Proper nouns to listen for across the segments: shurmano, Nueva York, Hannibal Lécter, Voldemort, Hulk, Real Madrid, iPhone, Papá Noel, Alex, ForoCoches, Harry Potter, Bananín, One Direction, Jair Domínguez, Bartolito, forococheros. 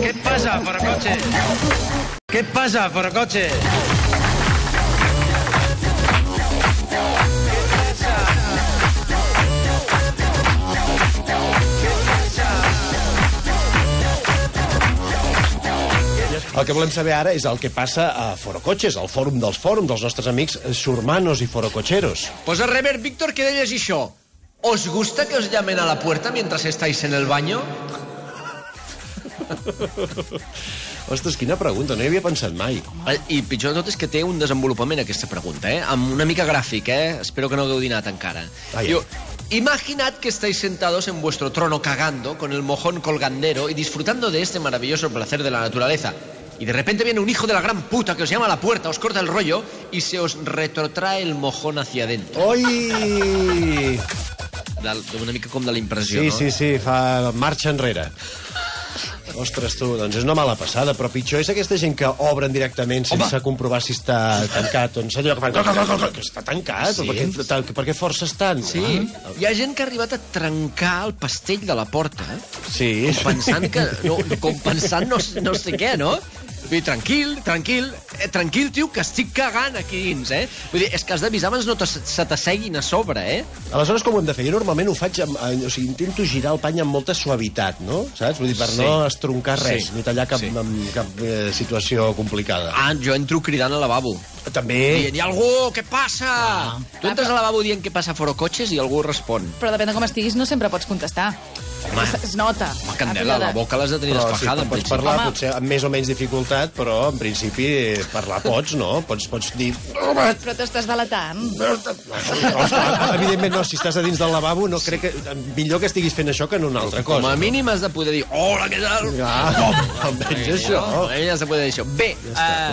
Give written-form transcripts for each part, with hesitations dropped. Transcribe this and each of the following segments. ¿Qué pasa, ForoCoches? ¿Qué pasa, ForoCoches? El que volem saber ara és el que passa a ForoCoches, al fòrum dels fòrums, dels nostres amics surmanos i forococheros. Pues al revés, Víctor, que deies això. ¿Os gusta que os llamen a la puerta mientras estáis en el baño? Ostres, quina pregunta, no hi havia pensat mai. I pitjor de tot és que té un desenvolupament aquesta pregunta, amb una mica gràfic, Espero que no hagueu dinat encara. Diu, imaginad que estáis sentados en vuestro trono cagando con el mojón colgandero y disfrutando de este maravilloso placer de la naturaleza. Y de repente viene un hijo de la gran puta que os llama a la puerta, os corta el rollo y se os retrotrae el mojón hacia adentro. ¡Oi! Una mica com de la impressió, no? Sí, fa marxa enrere. Ostres, tu, doncs és una mala passada, però pitjor és aquesta gent que obren directament sense comprovar si està tancat. Doncs allò que fan... Que està tancat, per què forces tant? Sí, hi ha gent que ha arribat a trencar el pastell de la porta, compensant no sé què, no? Vull dir, tranquil, tio, que estic cagant aquí dins, Vull dir, és que has d'avisar abans no se t'asseguin a sobre, Aleshores, com ho hem de fer? Jo normalment ho faig, o sigui, intento girar el pany amb molta suavitat, no? Saps? Vull dir, per no estroncar res, ni tallar cap situació complicada. Ah, jo entro cridant al lavabo. També. Hi ha algú, què passa? Tu entres al lavabo dient què passa a ForoCoches i algú respon. Però depèn de com estiguis, no sempre pots contestar. Es nota. Home, Candela, la boca l'has de tenir despejada. Pots parlar potser amb més o menys dificultat, però en principi parlar pots, no? Pots dir... Però t'estàs delatant. Evidentment no, si estàs a dins del lavabo, no crec que... Millor que estiguis fent això que en una altra cosa. Com a mínim has de poder dir... Hola, què tal? Almenys això. Almenys has de poder dir això. Bé...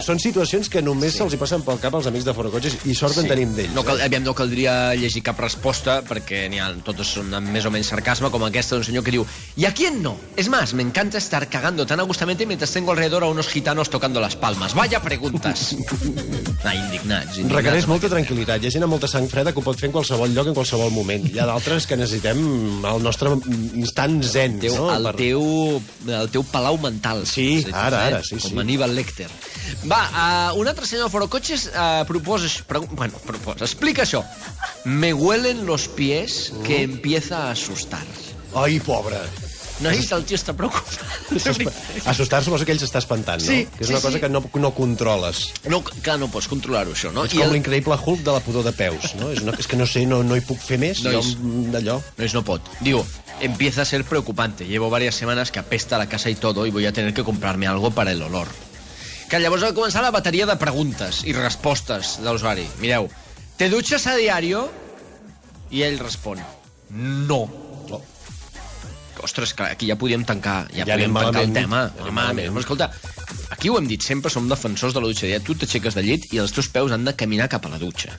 Són situacions que només se'ls hi passen pel cap als amics de ForoCoches i sort en tenim d'ells. Aviam, no caldria llegir cap resposta, perquè n'hi ha... Totes són més o menys sarcasme, com aquesta d'un senyor que diu, ¿y a quién no? Es más, me encanta estar cagando tan a gustamente mientras tengo alrededor a unos gitanos tocando las palmas. Vaya preguntas. Indignats. Requereix molta tranquil·litat. Hi ha gent amb molta sang freda que ho pot fer en qualsevol lloc, en qualsevol moment. Hi ha d'altres que necessitem el nostre instant zen. El teu palau mental. Sí, ara, sí. Com Hannibal Lécter. Va, un altre senyor de ForoCoches proposa, explica això. Me huelen los pies que empieza a asustar. Ai, pobre. Nois, el tio està preocupat. Assustar, suposo que ell s'està espantant, no? Que és una cosa que no controles. Clar, no pots controlar-ho, això, no? És com l'increïble Hulk de la pudor de peus, no? És que no sé, no hi puc fer més, d'allò. Nois, no pot. Diu, empieza a ser preocupante. Llevo varias semanas que apesta la casa y todo y voy a tener que comprarme algo para el olor. Que llavors ha de començar la bateria de preguntes i respostes de l'usuari. Mireu, ¿te duchas a diario? I ell respon, no. Ostres, clar, aquí ja podíem tancar el tema. Escolta, aquí ho hem dit sempre, som defensors de la dutxa. Tu t'aixeques de llit i els teus peus han de caminar cap a la dutxa.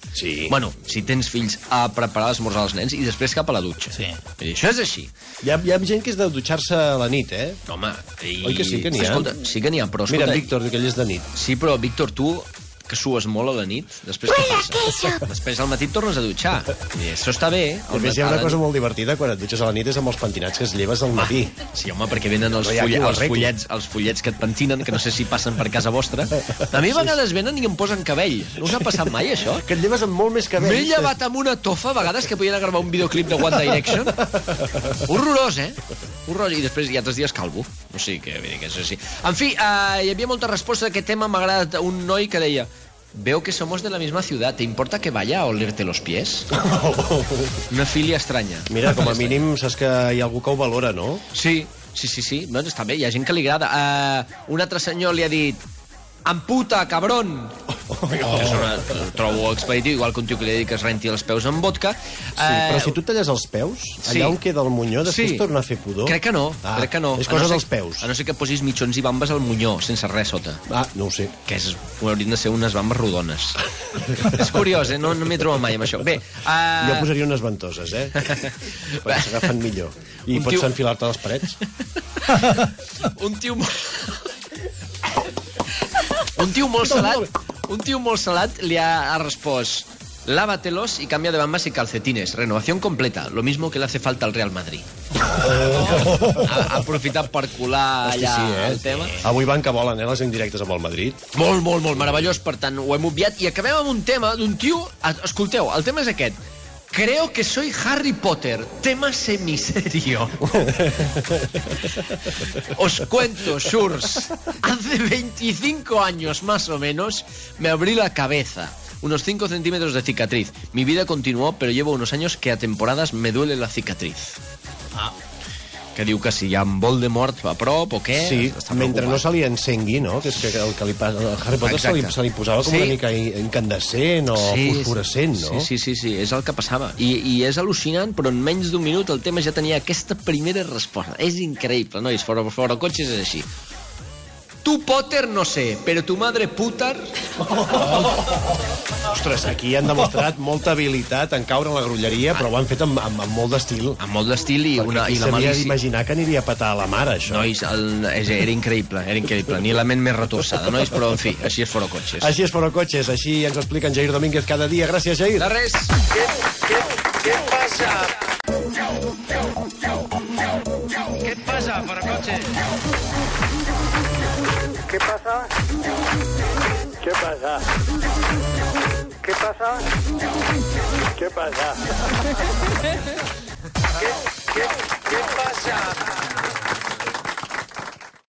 Bueno, si tens fills, a preparar l'esmorzar als nens i després cap a la dutxa. Això és així. Hi ha gent que és de dutxar-se a la nit, Home, oi que sí que n'hi ha? Sí que n'hi ha, però escolta... Mira, Víctor, que ell és de nit. Sí, però, Víctor, tu... que sues molt a la nit, després què passa? Després al matí tornes a dutxar. Això està bé. A més, hi ha una cosa molt divertida quan et dutxes a la nit és amb els pentinats que es lleves al matí. Sí, home, perquè venen els fullets que et pentinen, que no sé si passen per casa vostra. A mi a vegades venen i em posen cabell. No us ha passat mai, això? Que et lleves amb molt més cabell. M'he llevat amb una tofa a vegades que podien gravar un videoclip de One Direction. Horrorós, Horrorós. I després hi ha 3 dies calvo. O sigui que... En fi, hi havia molta resposta d'aquest tema. M'ha agradat un noi que deia... Veo que somos de la misma ciudad. ¿Te importa que vaya a olerte los pies? Una filia estranya. Mira, com a mínim saps que hi ha algú que ho valora, no? Sí. Doncs està bé, hi ha gent que li agrada. Un altre senyor li ha dit... Amputa, cabrón! Trobo expeditiu, igual que un tio que li ha dit que es renti els peus amb vodka. Sí, però si tu talles els peus, allà on queda el monyó, després torna a fer pudor. Crec que no. És cosa dels peus. A no ser que posis mitjons i bambes al monyó, sense res sota. Ah, no ho sé. Que haurien de ser unes bambes rodones. És curiós, no m'he trobat mai amb això. Bé... Jo posaria unes ventoses, perquè s'agafen millor. I pots enfilar-te a les parets. Un tio... Un tio molt salat li ha respost Lávatelos y cambia de bambas y calcetines. Renovación completa. Lo mismo que le hace falta al Real Madrid. Ha aprofitat per colar allà el tema. Avui van que volen, les indirectes amb el Madrid. Molt, molt, molt meravellós. Per tant, ho hem obviat. I acabem amb un tema d'un tio... Escolteu, el tema és aquest. Creo que soy Harry Potter. Tema semiserio. Os cuento, Shurs. Hace 25 años, más o menos, me abrí la cabeza. Unos 5 centímetros de cicatriz. Mi vida continuó, pero llevo unos años que a temporadas me duele la cicatriz. Ah. Que diu que si hi ha Voldemort a prop o què... Sí, mentre no se li encengui, no? Que és que el que li passa a Harry Potter se li posava com una mica incandescent o fosforescent, no? Sí, és el que passava. I és al·lucinant, però en menys d'un minut el tema ja tenia aquesta primera resposta. És increïble, nois, ForoCoches és així. Tu, Potter, no sé, però tu madre putar... Ostres, aquí han demostrat molta habilitat en caure en la grolleria, però ho han fet amb molt d'estil. Amb molt d'estil i la malícia. Perquè s'havia d'imaginar que aniria a petar a la mare, això. Nois, era increïble, era increïble. Ni la ment més retorçada, nois, però en fi, així és ForoCoches. Així és ForoCoches, així ens ho explica en Jair Domínguez cada dia. Gràcies, Jair. De res. Què passa? Què et passa, ForoCoches? ¿Qué pasa? ¿Qué pasa? ¿Qué pasa? ¿Qué pasa? ¿Qué pasa?